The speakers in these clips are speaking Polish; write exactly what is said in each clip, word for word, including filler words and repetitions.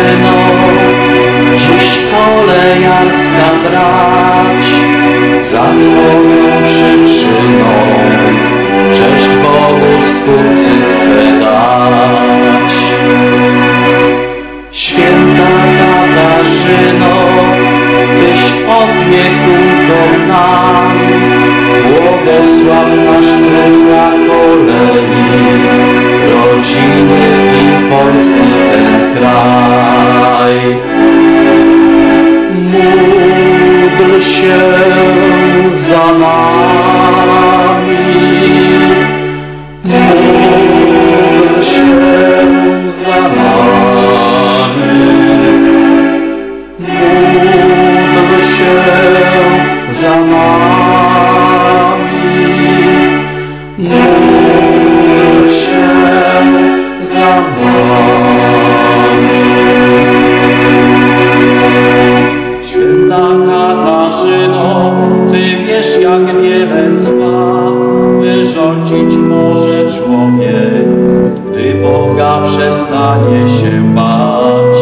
Katarzyno, dziś kolejarska brać, za Twoją przyczyną cześć Bogu Stwórcy chcę dać. Święta Katarzyno, Tyś opiekunką nam, błogosław nasz trud na kolei, rodziny i Polski ten kraj. Módl się za nami, módl się za nami, módl się za nami. Święta Katarzyno, Ty wiesz, jak wiele zła wyrządzić może człowiek, gdy Boga przestanie się bać.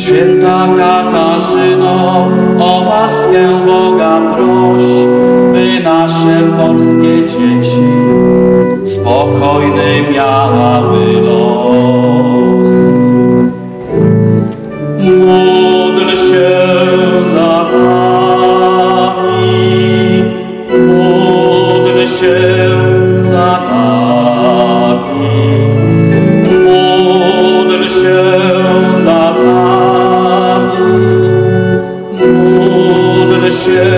Święta Katarzyno, o łaskę Boga proś, by nasze polskie dzieci spokojny miałaby los. Módl się za nami, módl się za nami, módl się za nami, módl się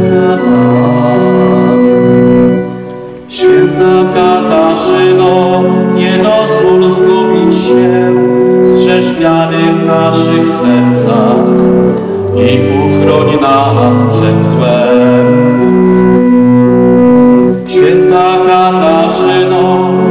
za nami. Święta Katarzyno, nie dozwól zgubić się, strzeż wiary w naszych sercach i uchroń nas przed złem. Święta Katarzyno,